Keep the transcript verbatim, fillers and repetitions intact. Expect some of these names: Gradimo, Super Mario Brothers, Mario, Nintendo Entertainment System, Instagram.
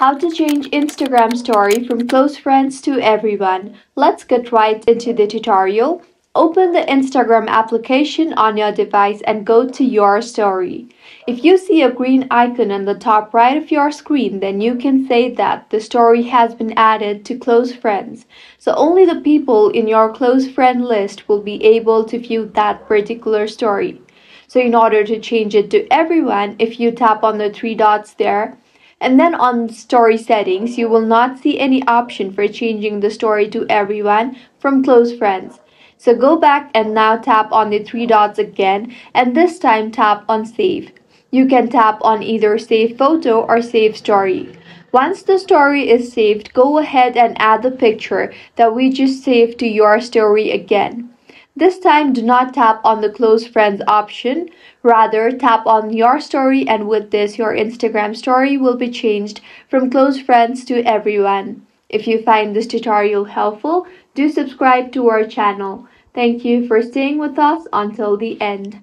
How to change Instagram story from close friends to everyone. Let's get right into the tutorial. Open the Instagram application on your device and go to your story. If you see a green icon on the top right of your screen, then you can say that the story has been added to close friends. So only the people in your close friend list will be able to view that particular story. So in order to change it to everyone, if you tap on the three dots there, and then on story settings, you will not see any option for changing the story to everyone from close friends. So go back and now tap on the three dots again, and this time tap on save. You can tap on either save photo or save story. Once the story is saved, go ahead and add the picture that we just saved to your story again. This time, do not tap on the close friends option. Rather, tap on your story, and with this, your Instagram story will be changed from close friends to everyone. If you find this tutorial helpful, do subscribe to our channel. Thank you for staying with us until the end.